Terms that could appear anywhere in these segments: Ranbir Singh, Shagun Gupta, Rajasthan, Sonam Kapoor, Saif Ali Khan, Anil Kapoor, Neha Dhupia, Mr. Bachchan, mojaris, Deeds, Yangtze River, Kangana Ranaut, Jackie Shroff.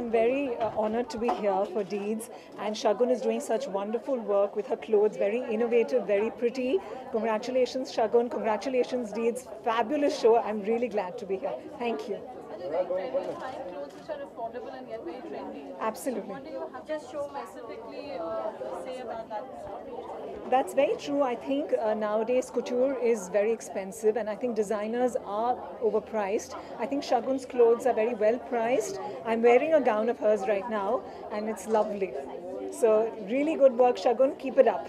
I'm very honored to be here for Deeds, and Shagun is doing such wonderful work with her clothes, very innovative, very pretty. Congratulations Shagun, congratulations Deeds, fabulous show. I'm really glad to be here. Thank you. Clothes which are affordable and yet very trendy. Absolutely. What do you have just show specifically say about that? That's very true. I think nowadays couture is very expensive, and I think designers are overpriced. I think Shagun's clothes are very well priced. I'm wearing a gown of hers right now and it's lovely. So really good work Shagun, keep it up.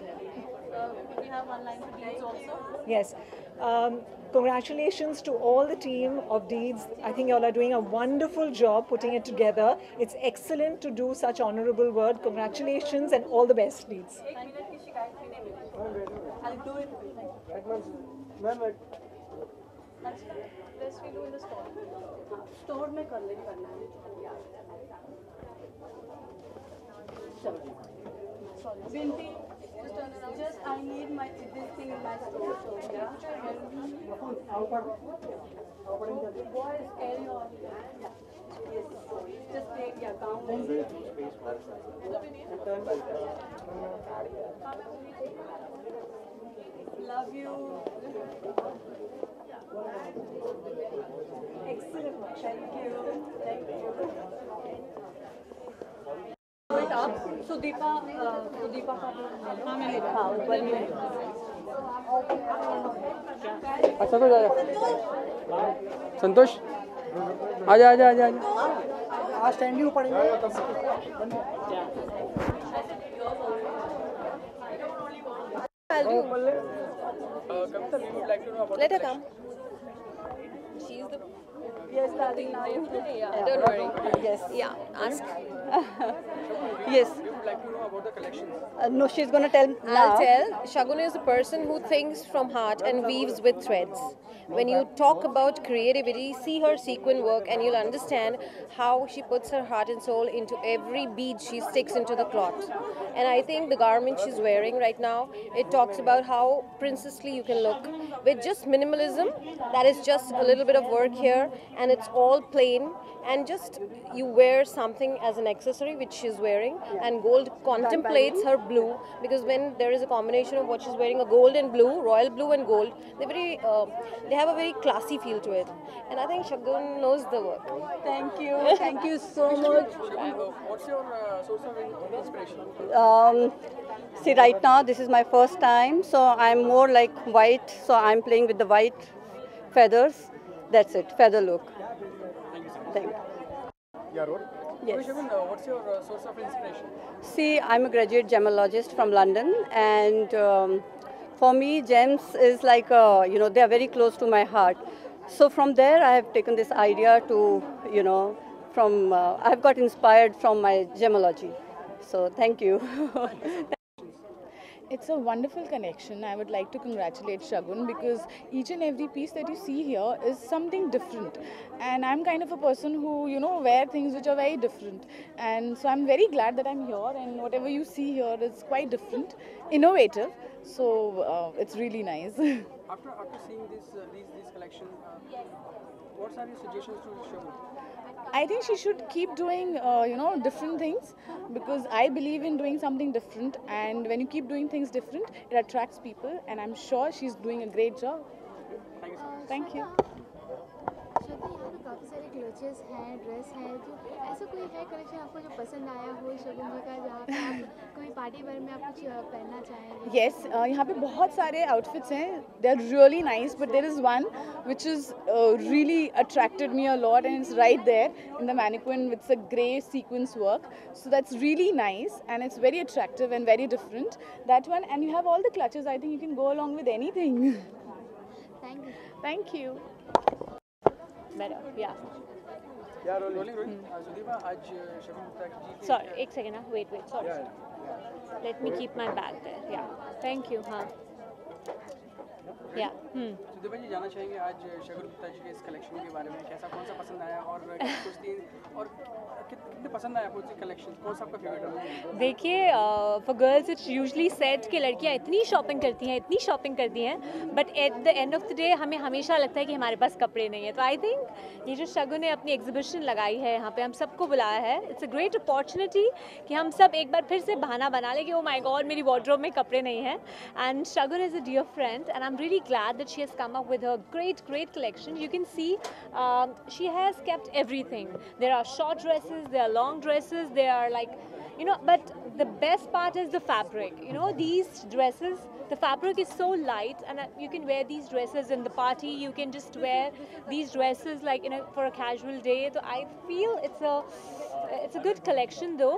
We have online for Deeds also. Yes. Congratulations to all the team of Deeds. I think you all are doing a wonderful job putting it together. It's excellent to do such honorable work. Congratulations and all the best, Deeds. I'll do it. Best we do in the store. Store में करना है. Just I need my this thing in my store. Yeah. Boy, carry on. Yeah. Yes. Just take your gown. Love you. Excellent. Thank you. Thank you. Sudipa हाँ ऊपर में अच्छा तो जा संतोष आजा आज टाइम भी ऊपर let a come she is the yes darling now yeah don't worry yes yeah ask yes you would like to know about the collections no she's going to tell now. I'll tell Shagun is a person who thinks from heart and weaves with threads. When you talk about creativity, see her sequin work and you'll understand how she puts her heart and soul into every bead she sticks into the cloth. And I think the garment she's wearing right now, it talks about how princessly you can look with just minimalism. That is just a little bit of work here and it's all plain, and just you wear something as an accessory which she's wearing, and gold contemplates her blue, because when there is a combination of what she's wearing, a gold and blue, royal blue and gold, they have a very classy feel to it, and I think Shagun knows the work. Thank you so much. What's your source of inspiration? See, right now this is my first time, so I'm more like white, so I'm playing with the white feathers. That's it, feather look. Thank you, sir. Thank you. Yes. What's your source of inspiration? See, I'm a graduate gemologist from London, and for me, gems is like, they are very close to my heart. So from there, I have taken this idea to, I've got inspired from my gemology. So thank you. It's a wonderful connection. I would like to congratulate Shagun, because each and every piece that you see here is something different. And I'm kind of a person who, wear things which are very different. And so I'm very glad that I'm here, and whatever you see here is quite different, innovative. So it's really nice. After seeing this collection, what are your suggestions to Shagun? I think she should keep doing, different things, because I believe in doing something different, and when you keep doing things different, it attracts people, and I'm sure she's doing a great job. Thank you. Thank you. Shagun, यहाँ तो काफी सारे क्लोचेस हैं, dress हैं, तो ऐसा कोई है कलेक्शन आपको जो पसंद आया हो शगुन जी का, जहाँ कोई पार्टी वेयर में आप कुछ पहनना चाहें? Yes, यहाँ पे बहुत सारे outfits हैं. They're really nice, but there is one which is really attracted me a lot, and it's right there in the mannequin. It's a grey sequence work, so that's really nice, and it's very attractive and very different. That one, and you have all the clutches. I think you can go along with anything. Thank you. Thank you. Sorry, एक second ना, wait, sorry. Let me keep my bag there. Yeah. Thank you. हाँ. या तो देवन जी जानना चाहेंगे आज शगुन गुप्ता जी के इस कलेक्शन के बारे में, कैसा कौन सा पसंद आया और कुछ दिन और कितने पसंद आया आपको कलेक्शन, कौन सा आपका फेवरेट है? देखिए for girls it's usually said कि लड़कियां इतनी शॉपिंग करती हैं but at the end of the day हमें हमेशा लगता है कि हमारे पास कपड़े नहीं है। तो आई थिंक ये जो शगुन ने अपनी एग्जीबिशन लगाई है, यहाँ पर हम सबको बुलाया है, इट्स अ ग्रेट अपॉर्चुनिटी कि हम सब एक बार फिर से बहाना बना लें कि ओ माय गॉड मेरी वार्डरोब में कपड़े नहीं हैं। And Shagun is a dear friend and I am really glad that she has come up with her great collection. You can see she has kept everything. There are short dresses, there are long dresses, there are like you know, but the best part is the fabric. You know, these dresses, the fabric is so light and you can wear these dresses in the party, you can just wear these dresses like in a, for a casual day. So I feel it's a good collection though,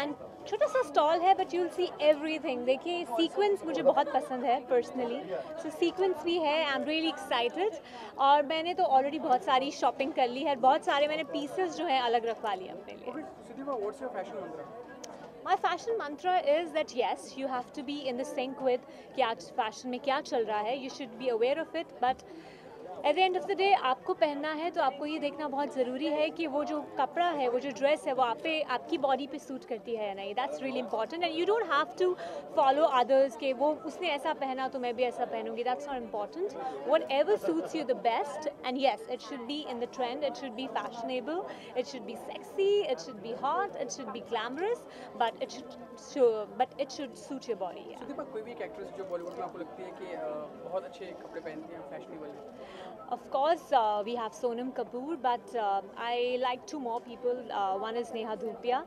and छोटा सा stall है but you will see everything. देखिए sequence मुझे बहुत पसंद है personally, सो sequence भी है, आई एम रियली एक्साइटेड। और मैंने तो ऑलरेडी बहुत सारी शॉपिंग कर ली है, बहुत सारे मैंने पीसेस जो हैं अलग रखवा लिए अपने लिए। My fashion mantra is that yes, you have to be in the sync with कि आज फैशन में क्या चल रहा है, you should be aware of it, but at the end of the day आपको पहनना है तो आपको ये देखना बहुत ज़रूरी है कि वो जो कपड़ा है, वो जो ड्रेस है, वो आप पे, आपकी बॉडी पे सूट करती है या नहीं। That's really important and you don't have to follow others के वो उसने ऐसा पहना तो मैं भी ऐसा पहनूंगी, that's not important. Whatever suits you the best and yes it should be in the trend, it should be fashionable, it should be sexy, it should be hot, it should be glamorous, but it should suit your body. कोई भी एक actress जो बॉलीवुड में आपको लगती है कि बहुत अच्छे कपड़े पहनती हैं, फैशनेबल है? Of course, we have Sonam Kapoor, but I like two more people. One is Neha Dhupia,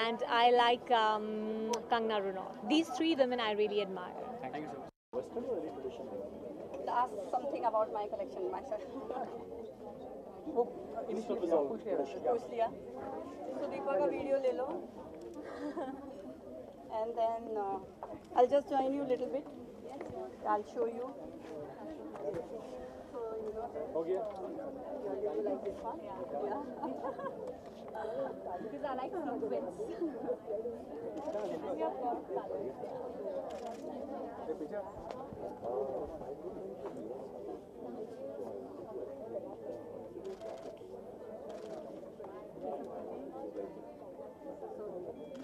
and I like Kangana Ranaut. These three women I really admire. Thank you so much. Western or any tradition? Ask something about my collection, myself. वो पूछ लिया। तो दीपा का video ले लो। And then I'll just join you a little bit. I'll show you. Okay. You like this one? Yeah. Because I like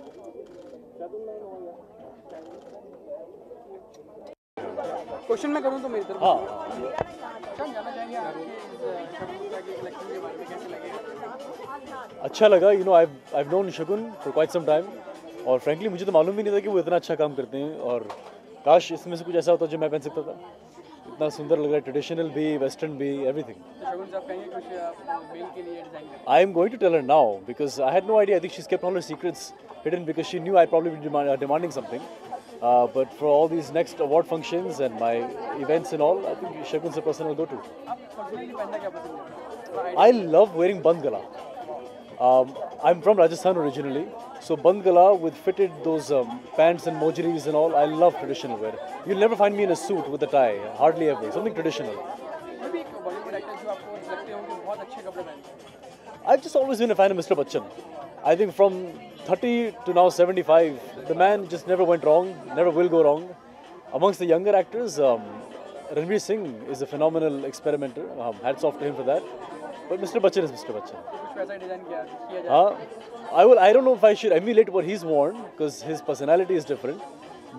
sequins. Question मैं करूँ तो मेरी तरफ। हाँ। अच्छा लगा, you know I've known Shagun for quite some time और frankly मुझे तो मालूम भी नहीं था कि वो इतना अच्छा काम करते हैं और काश इसमें से कुछ ऐसा होता जो मैं पहन सकता था। इतना सुंदर लग रहा है, ट्रेडिशनल भी, वेस्टर्न भी, everything. I am going to tell her now because I had no idea, I think she kept all her secrets hidden because she knew I probably demanding something. But for all these next award functions and my events and all, I think Shagun's a person I'll go to. I love wearing band gala. I'm from Rajasthan originally, so band gala with fitted those pants and mojaris and all. I love traditional wear. You'll never find me in a suit with a tie, hardly ever. Something traditional. I've just always been a fan of Mr. Bachchan. I think from 30 to now 75, the man just never went wrong, never will go wrong. Amongst the younger actors, Ranbir Singh is a phenomenal experimenter. Hats off to him for that. But Mr. Bachchan is Mr. Bachchan. I don't know if I should emulate what he's worn because his personality is different.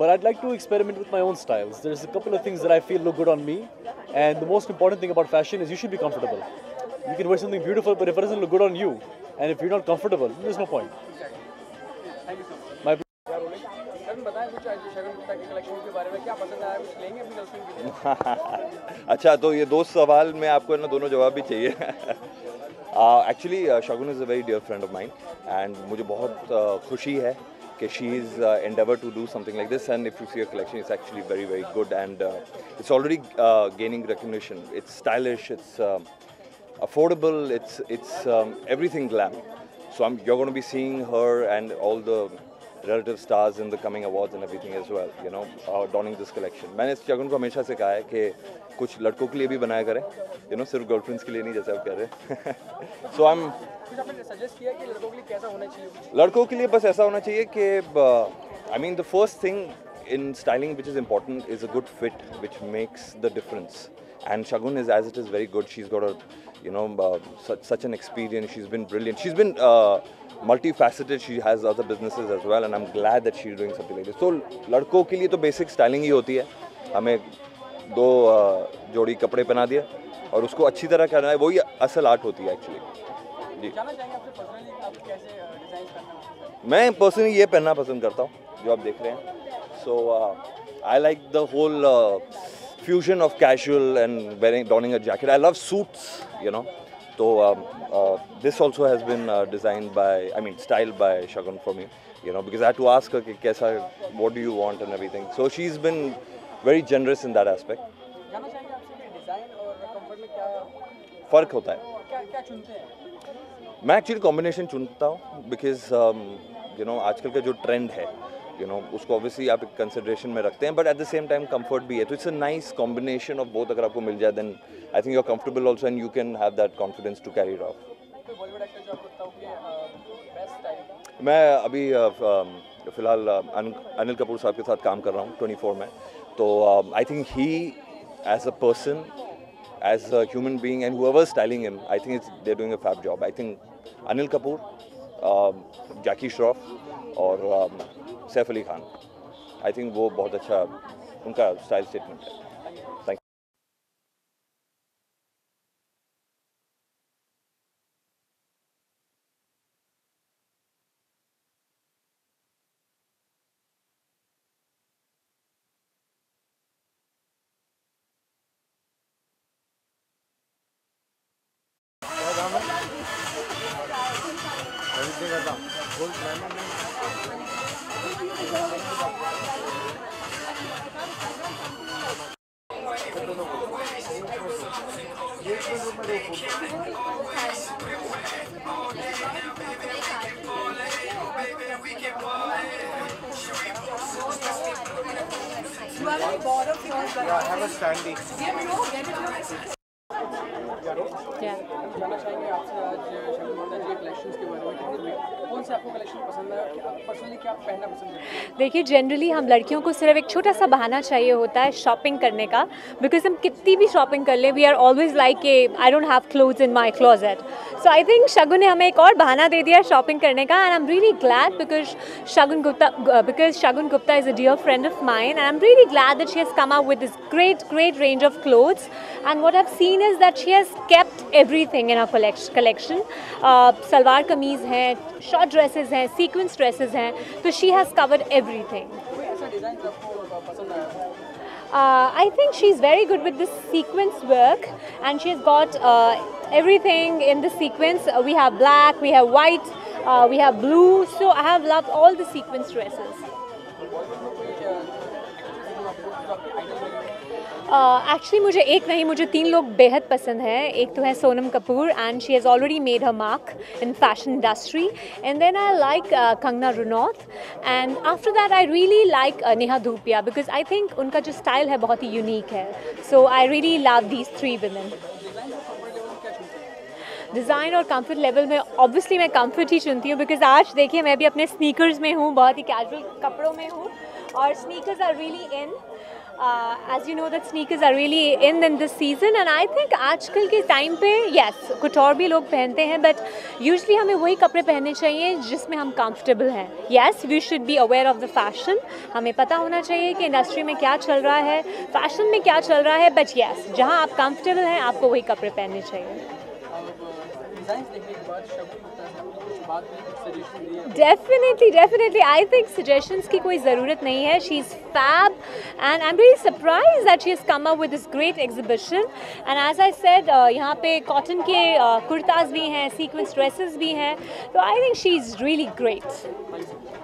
But I'd like to experiment with my own styles. There's a couple of things that I feel look good on me. And the most important thing about fashion is you should be comfortable. You can wear something beautiful, but if it doesn't look good on you, and if you're not comfortable, there's no point. अच्छा तो ये दो सवाल में आपको ना दोनों जवाब भी चाहिए। Actually Shagun is a very dear friend of mind and मुझे बहुत खुशी है कि she is endeavour to do something like this and if you see your collection it's actually very very good and it's already gaining recognition, it's stylish, it's affordable, it's everything glam, so you're going to be seeing her and all the relative stars in the coming awards and everything as well, you know, donning this collection. मैंने इस शगुन को हमेशा से कहा है कि कुछ लड़कों के लिए भी बनाया करें, you know, सिर्फ गर्लफ्रेंड्स के लिए नहीं जैसे आप कह रहे हैं। So I'm सजेस्ट किया कि लड़कों के लिए कैसा होना चाहिए? लड़कों के लिए बस ऐसा होना चाहिए कि I mean the first thing in styling, which is important, is a good fit, which makes the difference. And Shagun is, as it is, very good. She's got a, you know, such an experience. She's been brilliant. She's been multifaceted. She has other businesses as well, and I'm glad that she's doing something like this. So, लड़कों के लिए तो basic styling ही होती है. हमें दो जोड़ी कपड़े पहना दिया और उसको अच्छी तरह करना है. वही असल आर्ट होती है एक्चुअली. जी, मैं पर्सनली ये पहनना पसंद करता हूँ जो आप देख रहे हैं. So I like the whole fusion of casual and wearing, donning a jacket. I love suits, you know. So this also has been designed by, I mean, styled by Shagun for me, you know, because I had to ask her, what do you want and everything. So she's been very generous in that aspect. फर्क होता है. मैं actually combination चुनता हूँ because you know आजकल का जो trend है, you know, उसको obviously आप consideration में रखते हैं, but at the same time comfort भी है. तो it's a nice combination of both. अगर आपको मिल जाए then I think you're comfortable also and you can have that confidence to carry it off. मैं अभी फिलहाल अनिल कपूर साहब के साथ काम कर रहा हूँ 24 में. तो I think he as a person, as a human being, and whoever's styling him, I think they're doing a fab job. I think Anil Kapoor, Jackie Shroff और सैफ अली खान, आई थिंक वो बहुत अच्छा उनका स्टाइल स्टेटमेंट है. देखिए, generally हम लड़कियों को सिर्फ एक छोटा सा बहाना चाहिए होता है शॉपिंग करने का, बिकॉज हम कितनी भी शॉपिंग कर लें, we are always like a I don't have clothes in my closet. So I think Shagun ने हमें एक और बहाना दे दिया शॉपिंग करने का. And I am really glad because Shagun Gupta is a dear friend of mine. And I am really glad that she has come up with this great great range of clothes. And what I've seen is that she has kept everything in her collection. Salwar kameez hai, short dresses hai, sequence dresses hai. So she has covered everything. I think she's very good with this sequence work, and she's got everything in the sequence. We have black, we have white, we have blue. So I have loved all the sequence dresses. Actually मुझे एक नहीं, मुझे तीन लोग बेहद पसंद हैं. एक तो है Sonam Kapoor, and she has already made her mark in fashion industry. And then I like Kangana Ranaut, and after that I really like Neha Dhupia, because I think उनका जो स्टाइल है बहुत ही यूनिक है. So I really love these three women. Design और comfort level में obviously मैं comfort ही चुनती हूँ, बिकॉज आज देखिए मैं भी अपने स्नीकर्स में हूँ, बहुत ही कैजुअल कपड़ों में हूँ, और sneakers are really in. As you know that sneakers are really in this season, and I think आजकल के टाइम पे yes कुछ और भी लोग पहनते हैं, but usually हमें वही कपड़े पहनने चाहिए जिसमें हम comfortable हैं. Yes, we should be aware of the fashion. हमें पता होना चाहिए कि इंडस्ट्री में क्या चल रहा है, फैशन में क्या चल रहा है, but yes जहाँ आप comfortable हैं आपको वही कपड़े पहनने चाहिए. Definitely. I think suggestions की कोई ज़रूरत नहीं है. She is fab, and I'm really surprised that she has come up with this great exhibition. And as I said, यहाँ पे cotton के कुर्ताज भी हैं, sequence dresses भी हैं. So I think she is really great.